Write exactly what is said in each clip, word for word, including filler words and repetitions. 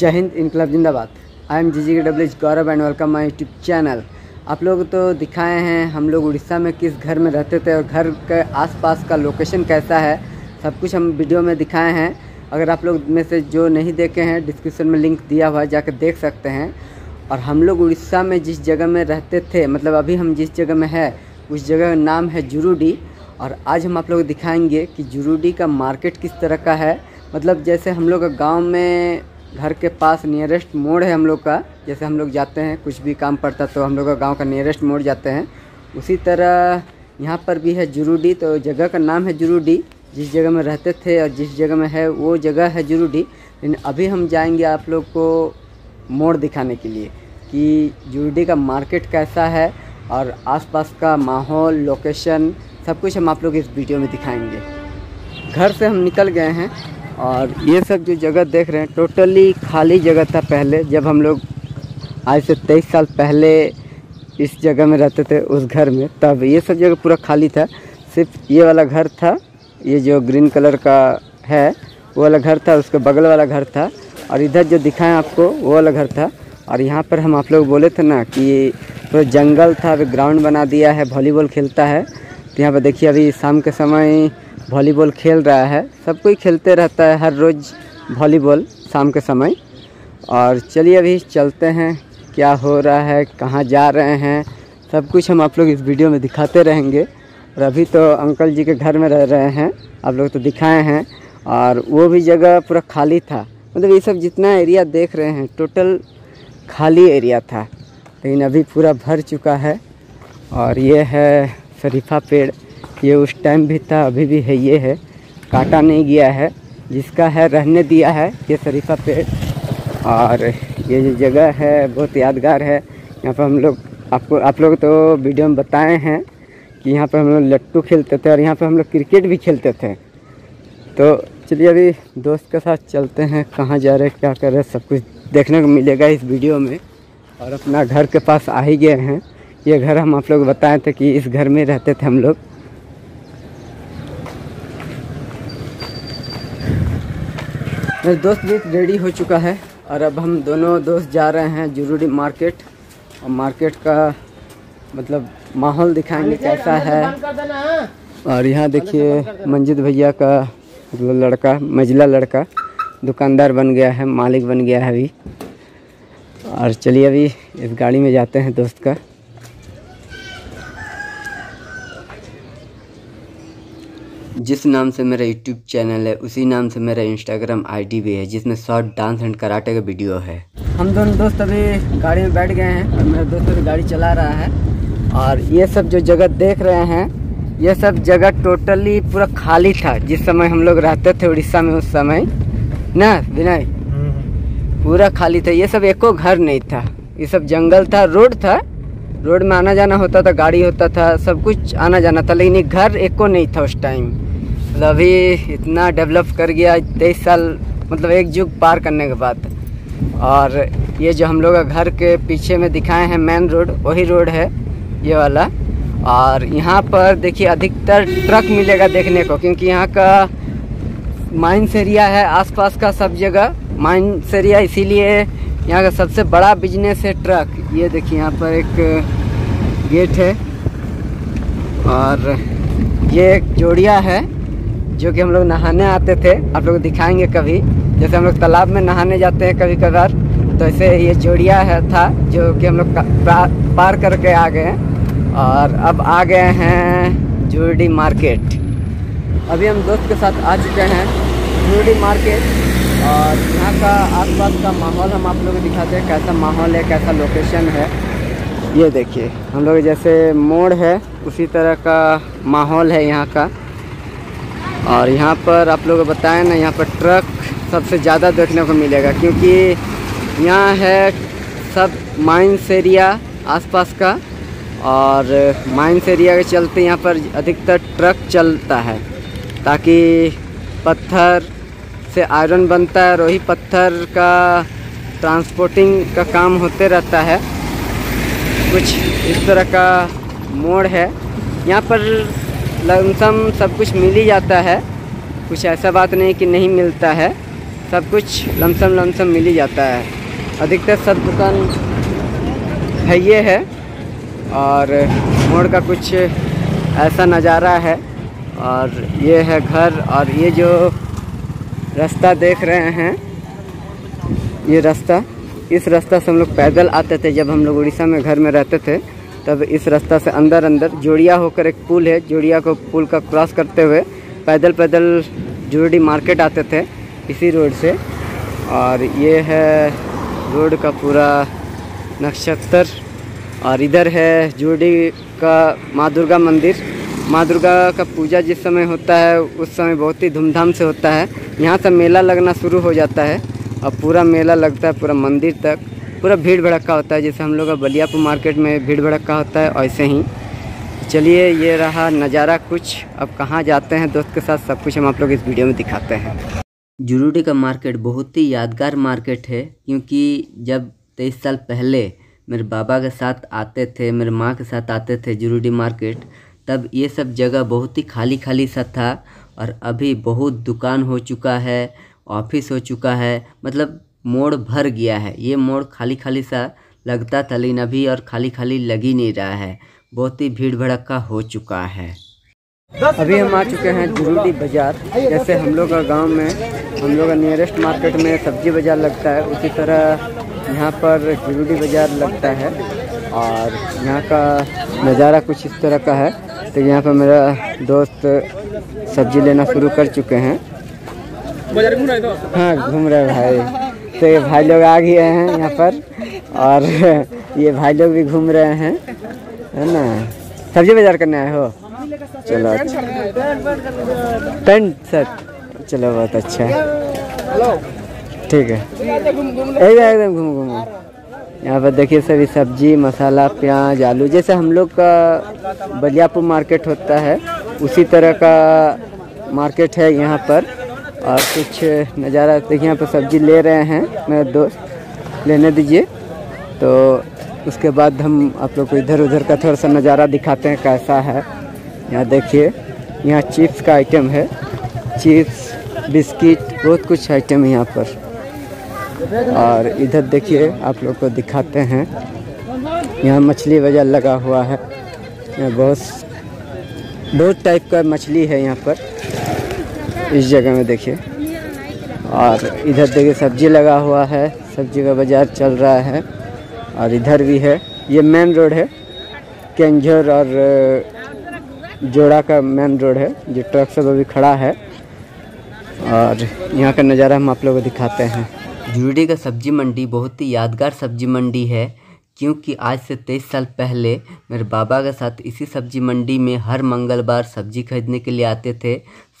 जय हिंद, इनकलाब जिंदाबाद। आई एम जी जी के डब्ल्यू एच Gaurav and welcome my YouTube channel. आप लोग तो दिखाए हैं हम लोग उड़ीसा में किस घर में रहते थे और घर के आसपास का लोकेशन कैसा है, सब कुछ हम वीडियो में दिखाए हैं। अगर आप लोग में से जो नहीं देखे हैं, डिस्क्रिप्शन में लिंक दिया हुआ है, जाकर देख सकते हैं। और हम लोग उड़ीसा में जिस जगह में रहते थे, मतलब अभी हम जिस जगह में है, उस जगह का नाम है जुरुडी। और आज हम आप लोग दिखाएंगे कि जुरुडी का मार्केट किस तरह का है। मतलब जैसे हम लोग गाँव में घर के पास नियरेस्ट मोड़ है हम लोग का, जैसे हम लोग जाते हैं कुछ भी काम पड़ता तो हम लोग का गाँव का नियरेस्ट मोड़ जाते हैं, उसी तरह यहाँ पर भी है जुरुडी। तो जगह का नाम है जुरुडी, जिस जगह में रहते थे और जिस जगह में है वो जगह है जुरुडी। लेकिन अभी हम जाएंगे आप लोग को मोड़ दिखाने के लिए कि जुरुडी का मार्केट कैसा है और आसपास का माहौल, लोकेशन, सब कुछ हम आप लोग इस वीडियो में दिखाएंगे। घर से हम निकल गए हैं और ये सब जो जगह देख रहे हैं टोटली खाली जगह था। पहले जब हम लोग आज से तेईस साल पहले इस जगह में रहते थे, उस घर में, तब ये सब जगह पूरा खाली था। सिर्फ ये वाला घर था, ये जो ग्रीन कलर का है वो वाला घर था, उसके बगल वाला घर था, और इधर जो दिखाएं आपको वो वाला घर था। और यहाँ पर हम आप लोग बोले थे ना कि पूरा जंगल था, अभी ग्राउंड बना दिया है, वॉलीबॉल खेलता है। तो यहाँ पर देखिए अभी शाम के समय वॉलीबॉल खेल रहा है, सब कोई खेलते रहता है हर रोज़ वॉलीबॉल शाम के समय। और चलिए अभी चलते हैं, क्या हो रहा है, कहाँ जा रहे हैं, सब कुछ हम आप लोग इस वीडियो में दिखाते रहेंगे। और अभी तो अंकल जी के घर में रह रहे हैं, आप लोग तो दिखाए हैं। और वो भी जगह पूरा खाली था, मतलब ये सब जितना एरिया देख रहे हैं टोटल खाली एरिया था, लेकिन अभी पूरा भर चुका है। और ये है शरीफा पेड़, ये उस टाइम भी था, अभी भी है, ये है, काटा नहीं गया है, जिसका है रहने दिया है ये शरीफा पेड़। और ये जो जगह है बहुत यादगार है। यहाँ पर हम लोग आपको आप लोग तो वीडियो में बताए हैं कि यहाँ पर हम लोग लट्टू खेलते थे और यहाँ पर हम लोग क्रिकेट भी खेलते थे। तो चलिए अभी दोस्त के साथ चलते हैं, कहाँ जा रहे, क्या कर रहे, सब कुछ देखने को मिलेगा इस वीडियो में। और अपना घर के पास आ ही गए हैं, ये घर हम आप लोग बताए थे कि इस घर में रहते थे हम लोग। मेरे दोस्त भी रेडी हो चुका है और अब हम दोनों दोस्त जा रहे हैं जुरुडी मार्केट। और मार्केट का मतलब माहौल दिखाएंगे कैसा है। और यहाँ देखिए मंजित भैया का मतलब लड़का, मझला लड़का दुकानदार बन गया है, मालिक बन गया है अभी। और चलिए अभी इस गाड़ी में जाते हैं दोस्त का। जिस नाम से मेरा यूट्यूब चैनल है उसी नाम से मेरा इंस्टाग्राम आईडी भी है, जिसमें शॉर्ट डांस एंड कराटे का वीडियो है। हम दोनों दोस्त अभी गाड़ी में बैठ गए हैं और मेरा दोस्त अभी गाड़ी चला रहा है। और ये सब जो जगह देख रहे हैं, ये सब जगह टोटली पूरा खाली था जिस समय हम लोग रहते थे उड़ीसा में, उस समय ना विनय पूरा खाली था, ये सब एको घर नहीं था, ये सब जंगल था, रोड था, रोड में आना जाना होता था, गाड़ी होता था, सब कुछ आना जाना था, लेकिन घर एको नहीं था उस टाइम। मतलब अभी इतना डेवलप कर गया तेईस साल, मतलब एक युग पार करने के बाद। और ये जो हम लोग घर के पीछे में दिखाए हैं मेन रोड, वही रोड है ये वाला। और यहाँ पर देखिए अधिकतर ट्रक मिलेगा देखने को, क्योंकि यहाँ का माइंस एरिया है, आसपास का सब जगह माइंस एरिया, इसीलिए यहाँ का सबसे बड़ा बिजनेस है ट्रक। ये देखिए यहाँ पर एक गेट है और ये एक जोड़िया है जो कि हम लोग नहाने आते थे, आप लोग दिखाएंगे कभी। जैसे हम लोग तालाब में नहाने जाते हैं कभी कभार, तो ऐसे ये जोड़िया है था जो कि हम लोग पार करके आ गए। और अब आ गए हैं जुरुडी मार्केट। अभी हम दोस्त के साथ आ चुके हैं जुरुडी मार्केट और यहाँ का आसपास का माहौल हम आप लोग को दिखाते हैं कैसा माहौल है, कैसा लोकेशन है। ये देखिए हम लोग जैसे मोड़ है उसी तरह का माहौल है यहाँ का। और यहाँ पर आप लोग बताएं ना, यहाँ पर ट्रक सबसे ज़्यादा देखने को मिलेगा, क्योंकि यहाँ है सब माइंस एरिया आसपास का, और माइंस एरिया के चलते यहाँ पर अधिकतर ट्रक चलता है, ताकि पत्थर से आयरन बनता है और वही पत्थर का ट्रांसपोर्टिंग का काम होते रहता है। कुछ इस तरह का मोड़ है, यहाँ पर लमसम सब कुछ मिल ही जाता है, कुछ ऐसा बात नहीं कि नहीं मिलता है। सब कुछ लमसम लमसम मिल ही जाता है। अधिकतर सब दुकान है ये है, और मोड़ का कुछ ऐसा नज़ारा है। और ये है घर, और ये जो रास्ता देख रहे हैं, ये रास्ता, इस रास्ता से हम लोग पैदल आते थे जब हम लोग उड़ीसा में घर में रहते थे। तब इस रास्ता से अंदर अंदर जोड़िया होकर एक पुल है, जोड़िया को पुल का क्रॉस करते हुए पैदल पैदल जोड़ी मार्केट आते थे इसी रोड से। और ये है रोड का पूरा नक्षत्र। और इधर है जोड़ी का माँ दुर्गा मंदिर। माँ दुर्गा का पूजा जिस समय होता है उस समय बहुत ही धूमधाम से होता है। यहाँ से मेला लगना शुरू हो जाता है और पूरा मेला लगता है, पूरा मंदिर तक पूरा भीड़ भड़क्का होता है। जैसे हम लोग का बलियापुर मार्केट में भीड़ भड़क्का होता है, ऐसे ही। चलिए, ये रहा नज़ारा कुछ। अब कहाँ जाते हैं दोस्त के साथ, सब कुछ हम आप लोग इस वीडियो में दिखाते हैं। जुरुडी का मार्केट बहुत ही यादगार मार्केट है, क्योंकि जब तेईस साल पहले मेरे बाबा के साथ आते थे, मेरे माँ के साथ आते थे जुरुडी मार्केट, तब ये सब जगह बहुत ही खाली खाली सा था। और अभी बहुत दुकान हो चुका है, ऑफिस हो चुका है, मतलब मोड़ भर गया है। ये मोड़ खाली खाली सा लगता था, लेकिन अभी और खाली खाली लग ही नहीं रहा है, बहुत ही भीड़ भड़क्का हो चुका है। अभी हम आ चुके हैं जुरुडी बाज़ार। जैसे हम लोग का गांव में, हम लोग का नियरेस्ट मार्केट में सब्जी बाज़ार लगता है, उसी तरह यहाँ पर जुरुडी बाज़ार लगता है। और यहाँ का नज़ारा कुछ इस तरह का है। तो यहाँ पर मेरा दोस्त सब्जी लेना शुरू कर चुके हैं। हाँ, घूम रहे भाई। तो ये भाई लोग आ गए हैं यहाँ पर, और ये भाई लोग भी घूम रहे हैं, है ना। सब्जी बाजार करने आए हो? चलो टेंट सर, चलो बहुत अच्छा है, ठीक है। एकदम घूम घूम यहाँ पर देखिए, सभी सब्जी, मसाला, प्याज, आलू, जैसे हम लोग का बलियापुर मार्केट होता है उसी तरह का मार्केट है यहाँ पर। और कुछ नज़ारा देखिए, यहाँ पर सब्जी ले रहे हैं मेरे दोस्त, लेने दीजिए। तो उसके बाद हम आप लोग को इधर उधर का थोड़ा सा नज़ारा दिखाते हैं कैसा है। यहाँ देखिए, यहाँ चिप्स का आइटम है, चिप्स, बिस्किट, बहुत कुछ आइटम है यहाँ पर। और इधर देखिए, आप लोग को दिखाते हैं, यहाँ मछली बाजार लगा हुआ है। यहाँ बहुत बहुत टाइप का मछली है यहाँ पर, इस जगह में देखिए। और इधर देखिए सब्जी लगा हुआ है, सब्जी का बाज़ार चल रहा है। और इधर भी है, ये मेन रोड है, केंझर और जोड़ा का मेन रोड है, जो ट्रक सब अभी खड़ा है। और यहाँ का नज़ारा हम आप लोगों को दिखाते हैं। जुरुडी का सब्जी मंडी बहुत ही यादगार सब्जी मंडी है, क्योंकि आज से तेईस साल पहले मेरे बाबा के साथ इसी सब्जी मंडी में हर मंगलवार सब्जी खरीदने के लिए आते थे।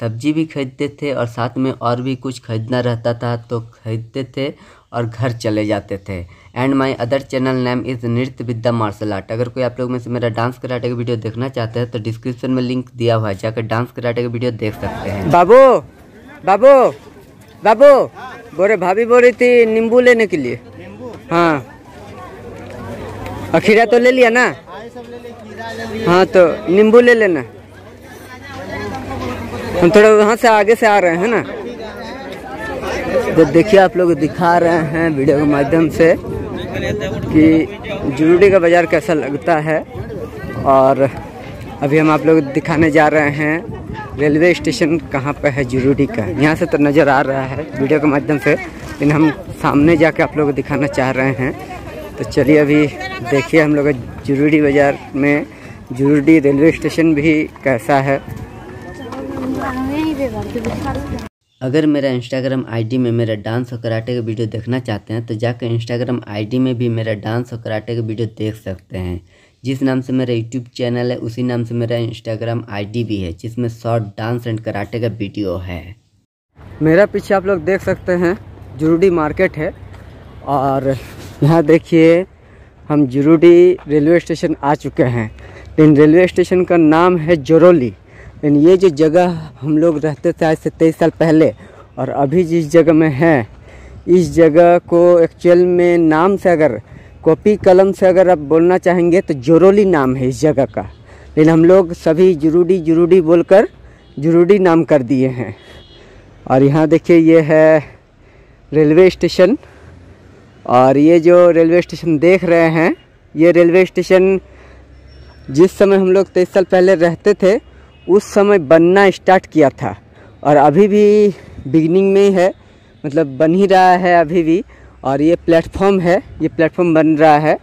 सब्जी भी खरीदते थे और साथ में और भी कुछ खरीदना रहता था तो खरीदते थे और घर चले जाते थे। And my other channel name is Nrityavidya martial art. अगर कोई आप लोग में से मेरा डांस कराटे का वीडियो देखना चाहता है तो डिस्क्रिप्शन में लिंक दिया हुआ है, जाकर डांस कराटे का वीडियो देख सकते हैं। बाबू बाबू बाबू बोरे, भाभी बोल रही थी नींबू लेने के लिए। हाँ, और खीरा तो ले लिया ना? हाँ, तो नींबू ले लेना। हम थोड़ा वहाँ से आगे से आ रहे हैं ना। तो देखिए, आप लोग दिखा रहे हैं वीडियो के माध्यम से कि जुरुडी का बाज़ार कैसा लगता है। और अभी हम आप लोग दिखाने जा रहे हैं रेलवे स्टेशन कहाँ पर है जुरुडी का। यहाँ से तो नज़र आ रहा है वीडियो के माध्यम से, लेकिन हम सामने जाके आप लोग दिखाना चाह रहे हैं। तो चलिए, अभी देखिए हम लोग जुरुडी बाज़ार में जुरुडी रेलवे स्टेशन भी कैसा है। अगर मेरा इंस्टाग्राम आईडी में मेरा डांस और कराटे का वीडियो देखना चाहते हैं तो जाकर इंस्टाग्राम आईडी में भी मेरा डांस और कराटे का वीडियो देख सकते हैं। जिस नाम से मेरा यूट्यूब चैनल है उसी नाम से मेरा इंस्टाग्राम आईडी भी है, जिसमें शॉर्ट डांस एंड कराटे का वीडियो है। मेरा पीछे आप लोग देख सकते हैं जुरुडी मार्केट है। और यहाँ देखिए, हम जुरुडी रेलवे स्टेशन आ चुके हैं, लेकिन रेलवे स्टेशन का नाम है जोरोली। लेकिन ये जो जगह हम लोग रहते थे आज से तेईस साल पहले और अभी जिस जगह में है, इस जगह को एक्चुअल में नाम से अगर कॉपी कलम से अगर आप बोलना चाहेंगे तो जोरोली नाम है इस जगह का, लेकिन हम लोग सभी जुरुडी जुरुडी बोलकर जुरुडी नाम कर दिए हैं। और यहाँ देखिए, ये है रेलवे स्टेशन। और ये जो रेलवे स्टेशन देख रहे हैं, ये रेलवे स्टेशन जिस समय हम लोग तेईस साल पहले रहते थे उस समय बनना स्टार्ट किया था और अभी भी बिगनिंग में ही है, मतलब बन ही रहा है अभी भी। और ये प्लेटफॉर्म है, ये प्लेटफॉर्म बन रहा है।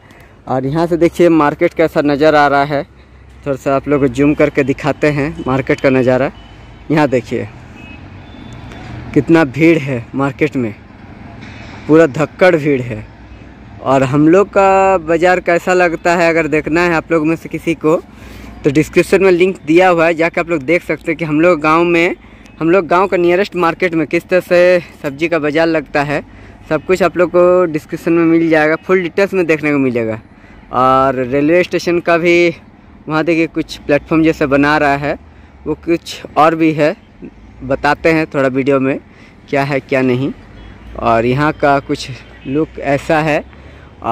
और यहाँ से देखिए मार्केट कैसा नज़र आ रहा है, थोड़ा सा आप लोग को जूम करके दिखाते हैं मार्केट का नज़ारा। यहाँ देखिए कितना भीड़ है मार्केट में, पूरा धक्कड़ भीड़ है। और हम लोग का बाज़ार कैसा लगता है अगर देखना है आप लोग में से किसी को, तो डिस्क्रिप्शन में लिंक दिया हुआ है, जाके आप लोग देख सकते हैं कि हम लोग गांव में, हम लोग गांव का नियरेस्ट मार्केट में किस तरह से सब्जी का बाज़ार लगता है। सब कुछ आप लोग को डिस्क्रिप्शन में मिल जाएगा, फुल डिटेल्स में देखने को मिलेगा। और रेलवे स्टेशन का भी वहाँ देखिए कुछ प्लेटफॉर्म जैसा बना रहा है, वो कुछ और भी है, बताते हैं थोड़ा वीडियो में क्या है क्या नहीं। और यहाँ का कुछ लुक ऐसा है।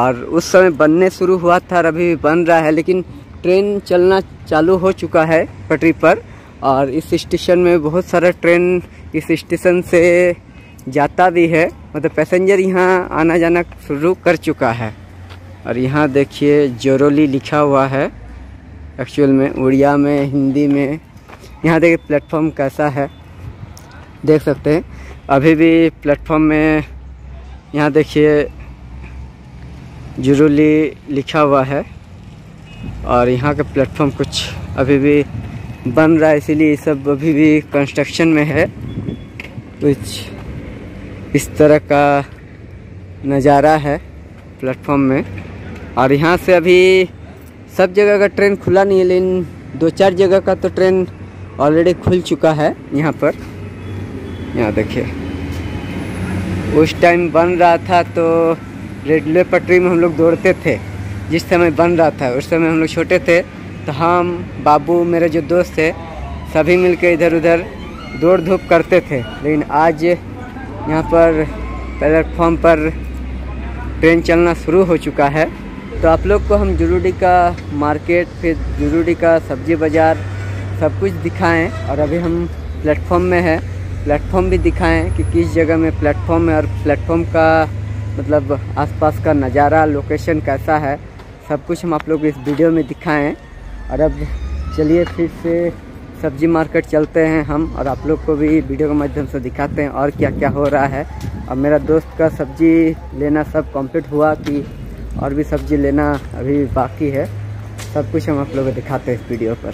और उस समय बनने शुरू हुआ था और अभी भी बन रहा है, लेकिन ट्रेन चलना चालू हो चुका है पटरी पर। और इस स्टेशन में बहुत सारा ट्रेन इस स्टेशन से जाता भी है, मतलब पैसेंजर यहाँ आना जाना शुरू कर चुका है। और यहाँ देखिए जोरोली लिखा हुआ है एक्चुअल में, उड़िया में, हिंदी में। यहाँ देखिए प्लेटफॉर्म कैसा है, देख सकते हैं अभी भी प्लेटफॉर्म में। यहाँ देखिए जुरुली लिखा हुआ है। और यहाँ का प्लेटफॉर्म कुछ अभी भी बन रहा है, इसीलिए सब अभी भी कंस्ट्रक्शन में है। कुछ इस तरह का नज़ारा है प्लेटफॉर्म में। और यहाँ से अभी सब जगह का ट्रेन खुला नहीं है, लेकिन दो चार जगह का तो ट्रेन ऑलरेडी खुल चुका है यहाँ पर। यहाँ देखिए उस टाइम बन रहा था तो रेलवे पटरी में हम लोग दौड़ते थे, जिस समय बन रहा था उस समय हम लोग छोटे थे, तो हम बाबू मेरे जो दोस्त थे सभी मिलके इधर उधर दौड़ धूप करते थे। लेकिन आज यहाँ पर प्लेटफॉर्म पर ट्रेन चलना शुरू हो चुका है। तो आप लोग को हम जुरुडी का मार्केट, फिर जुरुडी का सब्जी बाज़ार सब कुछ दिखाएं। और अभी हम प्लेटफॉर्म में हैं, प्लेटफॉर्म भी दिखाएं कि किस जगह में प्लेटफॉर्म है और प्लेटफॉर्म का मतलब आसपास का नज़ारा, लोकेशन कैसा है, सब कुछ हम आप लोग इस वीडियो में दिखाएं। और अब चलिए फिर से सब्जी मार्केट चलते हैं हम, और आप लोग को भी वीडियो के माध्यम से दिखाते हैं और क्या क्या हो रहा है। अब मेरा दोस्त का सब्जी लेना सब कंप्लीट हुआ कि और भी सब्जी लेना अभी बाकी है, सब कुछ हम आप लोग को दिखाते हैं इस वीडियो पर।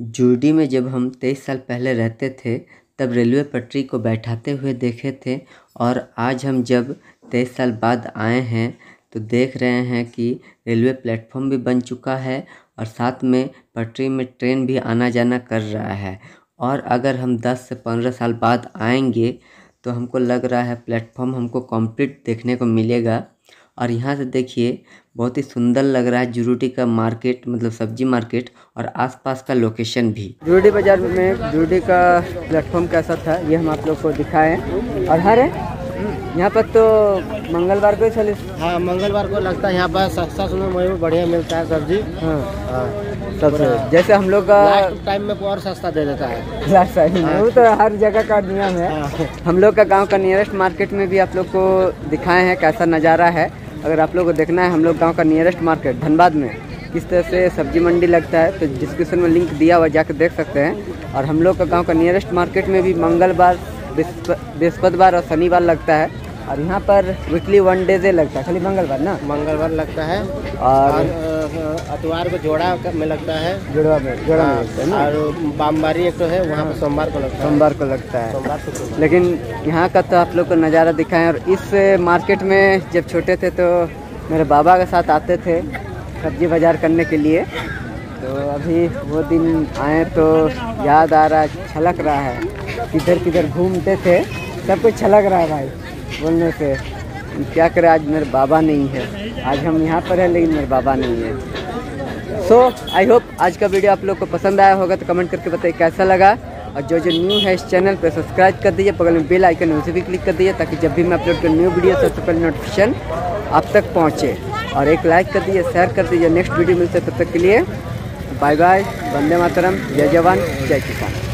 जुरुडी में जब हम तेईस साल पहले रहते थे तब रेलवे पटरी को बैठाते हुए देखे थे, और आज हम जब तेईस साल बाद आए हैं तो देख रहे हैं कि रेलवे प्लेटफॉर्म भी बन चुका है और साथ में पटरी में ट्रेन भी आना जाना कर रहा है। और अगर हम दस से पंद्रह साल बाद आएंगे तो हमको लग रहा है प्लेटफॉर्म हमको कंप्लीट देखने को मिलेगा। और यहाँ से देखिए बहुत ही सुंदर लग रहा है जुरुडी का मार्केट, मतलब सब्जी मार्केट और आसपास का लोकेशन भी। जुरुडी बाज़ार में जुरुडी का प्लेटफॉर्म कैसा था ये हम आप लोग को दिखाएं। और हर यहाँ पर तो मंगलवार को ही चले, हाँ मंगलवार को लगता है यहाँ पर सस्ता सुनो बढ़िया मिलता है सब्जी। हाँ, हाँ। सब जैसे हम लोग टाइम में और सस्ता दे देता है, वो तो हर जगह का नियम है। हम लोग का गाँव का नियरेस्ट मार्केट में भी आप लोग को दिखाए हैं कैसा नज़ारा है। अगर आप लोग को देखना है हम लोग गांव का नियरेस्ट मार्केट धनबाद में किस तरह से सब्जी मंडी लगता है, तो डिस्क्रिप्शन में लिंक दिया हुआ, जाकर देख सकते हैं। और हम लोग का गांव का नियरेस्ट मार्केट में भी मंगलवार, बृहस्पतिवार और शनिवार लगता है। और यहाँ पर वीकली वन डे से लगता है, खाली मंगलवार ना मंगलवार लगता है और अतवार को जोड़ा में लगता है, जोड़ा में जोड़ा में लगता है ना। और बामबारी एक तो है वहाँ पर सोमवार को लगता है, सोमवार को लगता है। लेकिन यहाँ का तो आप लोग को नज़ारा दिखाएं। और इस मार्केट में जब छोटे थे तो मेरे बाबा के साथ आते थे सब्जी बाजार करने के लिए, तो अभी वो दिन आए तो याद आ रहा, छलक रहा है किधर किधर घूमते थे, सब कुछ छलक रहा है भाई बोलने से। क्या करें आज मेरे बाबा नहीं है, आज हम यहाँ पर हैं लेकिन मेरे बाबा नहीं है। सो आई होप आज का वीडियो आप लोग को पसंद आया होगा, तो कमेंट करके बताइए कैसा लगा। और जो जो न्यू है इस चैनल पर सब्सक्राइब कर दीजिए, बगल में बेल आइकन उसे भी क्लिक कर दीजिए ताकि जब भी मैं अपलोड करूँ न्यू वीडियो सबसे पहले नोटिफिकेशन आप तक पहुँचे। और एक लाइक कर दीजिए, शेयर कर दीजिए। नेक्स्ट वीडियो मिलते तब तक के लिए बाय बाय। वंदे मातरम, जय जवान जय किसान।